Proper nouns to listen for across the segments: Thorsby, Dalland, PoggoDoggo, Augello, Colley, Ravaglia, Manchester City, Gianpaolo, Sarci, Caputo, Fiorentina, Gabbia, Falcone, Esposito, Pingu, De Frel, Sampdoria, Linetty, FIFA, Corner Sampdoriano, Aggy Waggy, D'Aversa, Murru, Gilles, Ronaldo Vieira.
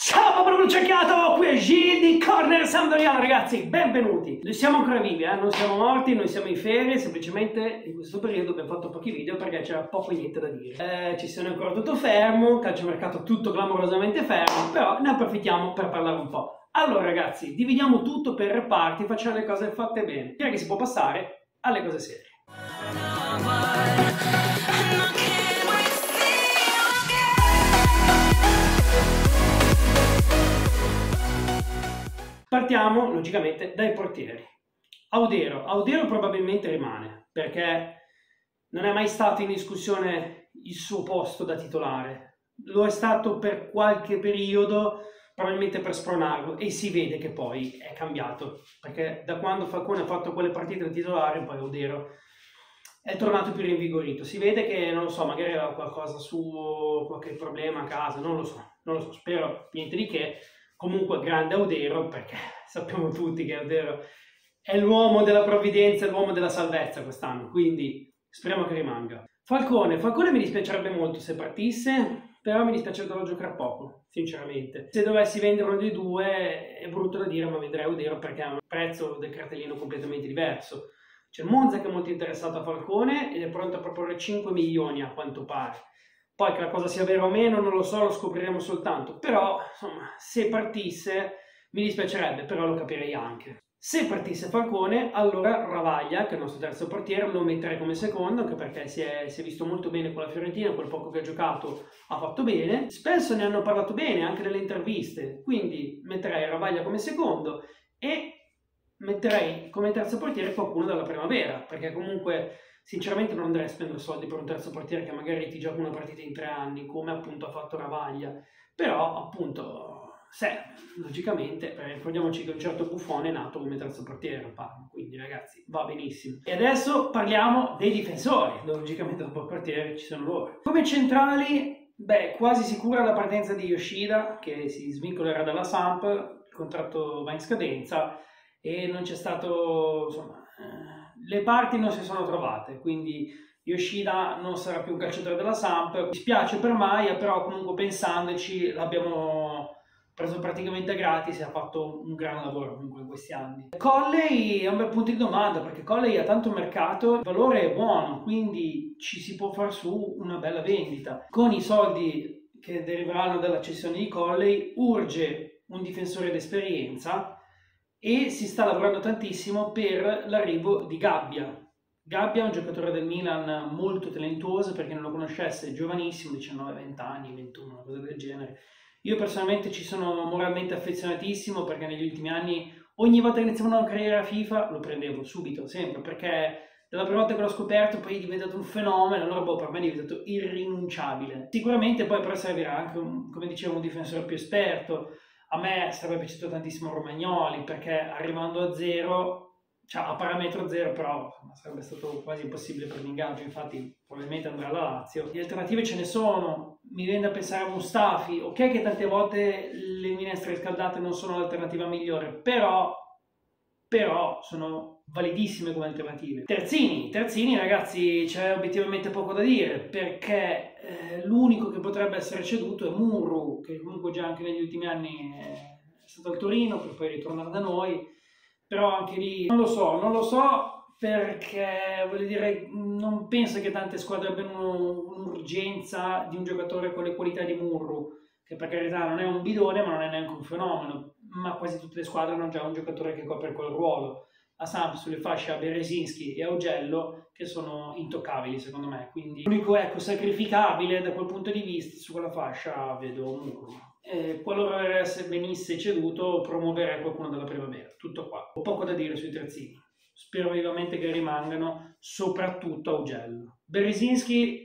Ciao popolo bruciacchiato, qui è Gilles di Corner Sampdoriano, ragazzi, benvenuti! Noi siamo ancora vivi, non siamo morti, noi siamo in ferie, semplicemente in questo periodo abbiamo fatto pochi video perché c'era poco e niente da dire. Ci sono ancora tutto fermo, calciomercato tutto clamorosamente fermo, però ne approfittiamo per parlare un po'. Allora ragazzi, dividiamo tutto per parti, facciamo le cose fatte bene. Direi che si può passare alle cose serie. Partiamo logicamente dai portieri. Audero probabilmente rimane perché non è mai stato in discussione il suo posto da titolare, lo è stato per qualche periodo probabilmente per spronarlo e si vede che poi è cambiato perché da quando Falcone ha fatto quelle partite da titolare poi Audero è tornato più rinvigorito, si vede che non lo so, magari aveva qualcosa suo, qualche problema a casa, non lo so, spero niente di che. Comunque grande Audero, perché sappiamo tutti che Audero è l'uomo della provvidenza, l'uomo della salvezza quest'anno, quindi speriamo che rimanga. Falcone mi dispiacerebbe molto se partisse, però mi dispiacerebbe giocare poco, sinceramente. Se dovessi vendere uno dei due è brutto da dire, ma vedrei Audero perché ha un prezzo del cartellino completamente diverso. C'è Monza che è molto interessato a Falcone ed è pronto a proporre 5 milioni a quanto pare. Poi che la cosa sia vera o meno non lo so, lo scopriremo soltanto, però insomma se partisse mi dispiacerebbe, però lo capirei anche. Se partisse Falcone, allora Ravaglia, che è il nostro terzo portiere, lo metterei come secondo, anche perché si è visto molto bene con la Fiorentina, quel poco che ha giocato ha fatto bene. Spesso ne hanno parlato bene anche nelle interviste, quindi metterei Ravaglia come secondo e metterei come terzo portiere qualcuno dalla primavera, perché comunque sinceramente non andrei a spendere soldi per un terzo portiere che magari ti gioca una partita in 3 anni, come appunto ha fatto Ravaglia. Però appunto, logicamente, ricordiamoci che un certo Buffone è nato come terzo portiere, quindi ragazzi va benissimo. E adesso parliamo dei difensori, logicamente dopo il portiere ci sono loro. Come centrali, quasi sicura la partenza di Yoshida, che si svincolerà dalla Samp, il contratto va in scadenza e non c'è stato, insomma, le parti non si sono trovate, quindi Yoshida non sarà più un calciatore della Samp. Mi spiace per Maia, però comunque pensandoci l'abbiamo preso praticamente gratis e ha fatto un gran lavoro comunque in questi anni. Colley è un bel punto di domanda perché Colley ha tanto mercato, il valore è buono, quindi ci si può far su una bella vendita. Con i soldi che deriveranno dalla cessione di Colley urge un difensore d'esperienza e si sta lavorando tantissimo per l'arrivo di Gabbia. Gabbia è un giocatore del Milan molto talentuoso, per chi non lo conoscesse, giovanissimo, 19-20 anni, 21, una cosa del genere. Io personalmente ci sono moralmente affezionatissimo perché negli ultimi anni ogni volta che iniziavo una carriera a FIFA lo prendevo subito, sempre, perché dalla prima volta che l'ho scoperto poi è diventato un fenomeno, allora per me è diventato irrinunciabile. Sicuramente poi però servirà anche, come dicevo, un difensore più esperto. A me sarebbe piaciuto tantissimo Romagnoli perché arrivando a zero, cioè a parametro zero, però sarebbe stato quasi impossibile per l'ingaggio, infatti probabilmente andrà alla Lazio. Le alternative ce ne sono, mi viene da pensare a Mustafi, ok che tante volte le minestre riscaldate non sono l'alternativa migliore, però sono validissime come alternative. Terzini ragazzi c'è obiettivamente poco da dire perché l'unico che potrebbe essere ceduto è Murru, che comunque già anche negli ultimi anni è stato al Torino per poi ritornare da noi, però anche lì non lo so perché voglio dire non penso che tante squadre abbiano un'urgenza di un giocatore con le qualità di Murru, che per carità non è un bidone ma non è neanche un fenomeno, ma quasi tutte le squadre hanno già un giocatore che copre quel ruolo. La Samp sulle fasce a Bereszyński e Augello che sono intoccabili secondo me, quindi l'unico sacrificabile da quel punto di vista su quella fascia vedo un muro. Qualora venisse ceduto promuoverei qualcuno dalla primavera, tutto qua. Ho poco da dire sui terzini, spero vivamente che rimangano, soprattutto Augello. Bereszyński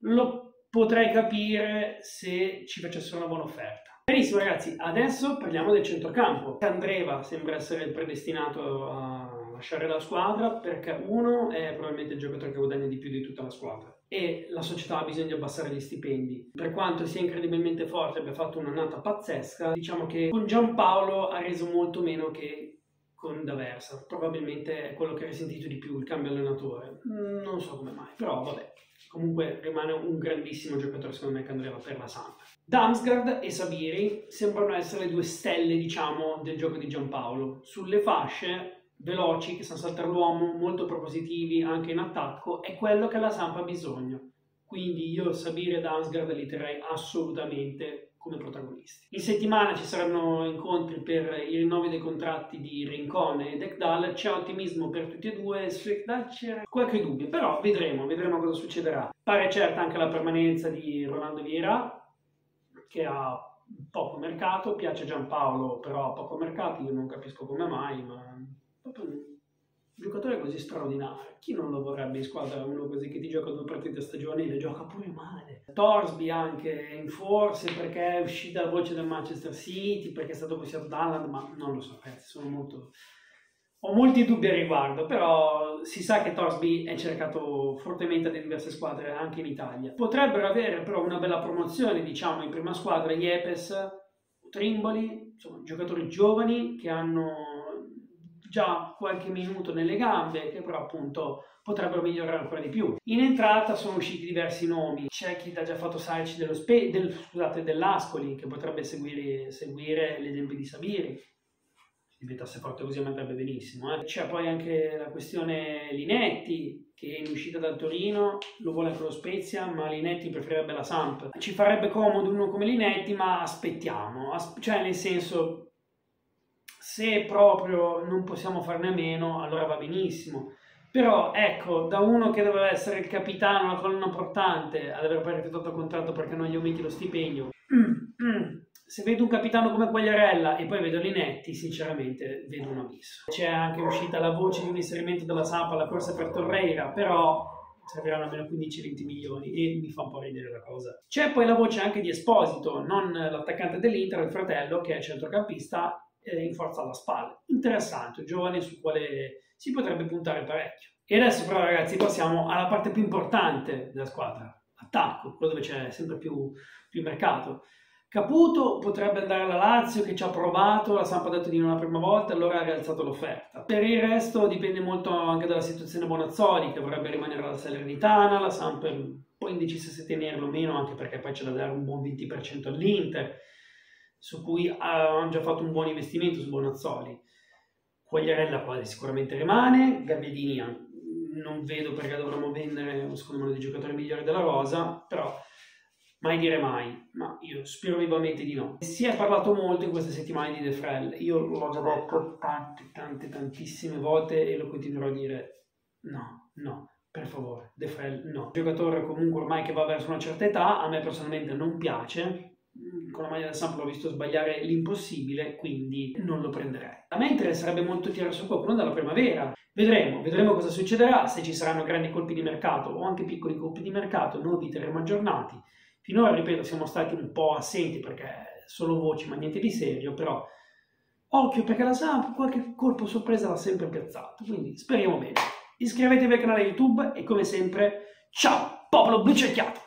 lo potrei capire se ci facessero una buona offerta. Benissimo ragazzi, adesso parliamo del centrocampo. Candreva sembra essere il predestinato a lasciare la squadra perché uno è probabilmente il giocatore che guadagna di più di tutta la squadra e la società ha bisogno di abbassare gli stipendi. Per quanto sia incredibilmente forte e abbia fatto un'annata pazzesca, diciamo che con Gianpaolo ha reso molto meno che con D'Aversa. Probabilmente è quello che ha risentito di più il cambio allenatore. Non so come mai, però vabbè. Comunque rimane un grandissimo giocatore secondo me Candreva per la Samp. Damsgaard e Sabiri sembrano essere le due stelle, diciamo, del gioco di Gianpaolo. Sulle fasce, veloci, che sanno saltare l'uomo, molto propositivi anche in attacco, è quello che la Samp ha bisogno. Quindi io Sabiri e Damsgaard li terrei assolutamente come protagonisti. In settimana ci saranno incontri per i rinnovi dei contratti di Rincon e Deckdahl. C'è ottimismo per tutti e due, su Deckdahl c'era qualche dubbio, però vedremo cosa succederà. Pare certa anche la permanenza di Ronaldo Vieira, che ha poco mercato, piace Gianpaolo, però ha poco mercato, io non capisco come mai, ma proprio un giocatore così straordinario, chi non lo vorrebbe in squadra, uno così che ti gioca due partite a stagione e le gioca pure male. Thorsby anche è in forse perché è uscita la voce del Manchester City, perché è stato consigliato Dalland, ma non lo so, ragazzi, ho molti dubbi al riguardo, però si sa che Thorsby è cercato fortemente da diverse squadre anche in Italia. Potrebbero avere però una bella promozione, diciamo, in prima squadra gli Epes, Trimboli, insomma, giocatori giovani che hanno già qualche minuto nelle gambe, che però appunto potrebbero migliorare ancora di più. In entrata sono usciti diversi nomi, c'è chi ha già fatto Sarci dell'Ascoli, che potrebbe seguire l'esempio di Sabiri. Diventasse forte così andrebbe benissimo. C'è poi anche la questione Linetty, che in uscita dal Torino lo vuole anche lo Spezia, ma Linetty preferirebbe la Samp. Ci farebbe comodo uno come Linetty, ma aspettiamo, cioè nel senso, se proprio non possiamo farne a meno allora va benissimo, però ecco, da uno che doveva essere il capitano, la colonna portante, ad aver poi rifiutato il contratto perché non gli aumenti lo stipendio, se vedo un capitano come Quagliarella e poi vedo Linetty, sinceramente vedo un abisso. C'è anche uscita la voce di un inserimento della Samp alla corsa per Torreira, però serviranno almeno 15-20 milioni e mi fa un po' ridere la cosa. C'è poi la voce anche di Esposito, non l'attaccante dell'Inter, il fratello, che è centrocampista in forza alla spalla. Interessante, giovane su quale si potrebbe puntare parecchio. E adesso però ragazzi passiamo alla parte più importante della squadra, attacco, quello dove c'è sempre più mercato. Caputo potrebbe andare alla Lazio, che ci ha provato, la Samp ha detto di non la prima volta, allora ha rialzato l'offerta. Per il resto dipende molto anche dalla situazione Bonazzoli, che vorrebbe rimanere alla Salernitana, la Samp è un po' indecisa se tenerlo o meno, anche perché poi c'è da dare un buon 20% all'Inter, su cui hanno già fatto un buon investimento su Bonazzoli. Quagliarella quasi sicuramente rimane, Gabbia non vedo perché dovremmo vendere, secondo me, uno dei giocatori migliori della rosa, però... mai dire mai, ma io spero vivamente di no. Si è parlato molto in queste settimane di De Frel, io l'ho già detto tantissime volte e lo continuerò a dire, no, per favore, De Frel no. Giocatore comunque ormai che va verso una certa età, a me personalmente non piace, con la maglia del Samp l'ho visto sbagliare l'impossibile, quindi non lo prenderei. A me interesserebbe molto tirare su qualcuno dalla primavera. Vedremo cosa succederà, se ci saranno grandi colpi di mercato o anche piccoli colpi di mercato, noi vi terremo aggiornati. Finora, ripeto, siamo stati un po' assenti perché solo voci, ma niente di serio, però occhio perché la Samp qualche colpo sorpresa l'ha sempre piazzato, quindi speriamo bene. Iscrivetevi al canale YouTube e come sempre, ciao popolo bicicchiato!